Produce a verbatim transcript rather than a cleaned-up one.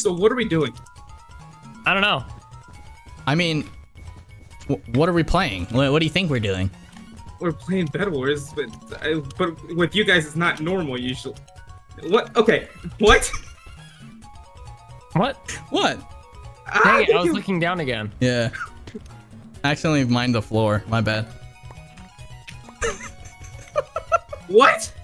So what are we doing? I don't know. I mean, wh what are we playing? What, what do you think we're doing? We're playing Bed Wars, but I, but with you guys, it's not normal usually. What? Okay. What? What? What? Dang it, I was you... looking down again. Yeah. Accidentally mined the floor. My bad. What?